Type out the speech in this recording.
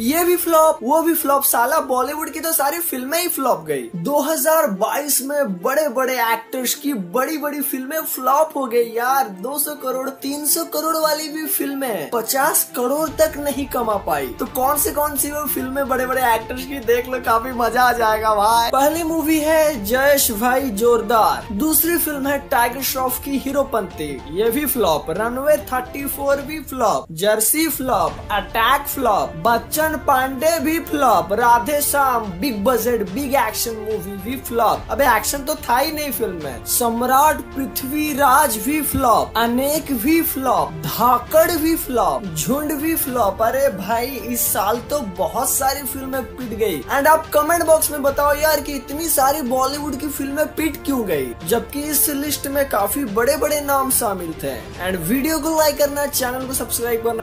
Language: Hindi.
ये भी फ्लॉप वो भी फ्लॉप, साला बॉलीवुड की तो सारी फिल्में ही फ्लॉप गई। 2022 में बड़े बड़े एक्टर्स की बड़ी बड़ी फिल्में फ्लॉप हो गई यार। 200 करोड़ 300 करोड़ वाली भी फिल्में 50 करोड़ तक नहीं कमा पाई। तो कौन सी वो फिल्में बड़े बड़े एक्टर्स की देख लो, काफी मजा आ जाएगा भाई। पहली मूवी है जयेश भाई जोरदार, दूसरी फिल्म है टाइगर श्रॉफ की हीरोपंती, ये भी फ्लॉप। रनवे 34 भी flop, Jersey flop, Attack flop, Bachchan Pandey भी flop, Radhe Shyam big budget big action movie भी फ्लॉप। अबे एक्शन तो था ही नहीं फिल्म में। सम्राट पृथ्वीराज भी फ्लॉप, अनेक भी फ्लॉप, धाकड़ भी फ्लॉप, झुंड भी फ्लॉप। अरे भाई इस साल तो बहुत सारी फिल्में पिट गई। एंड आप कमेंट बॉक्स में बताओ यार कि इतनी सारी बॉलीवुड की फिल्में पिट क्यों गई, जबकि इस लिस्ट में काफी बड़े बड़े नाम शामिल थे। एंड वीडियो को लाइक करना, चैनल को सब्सक्राइब करना।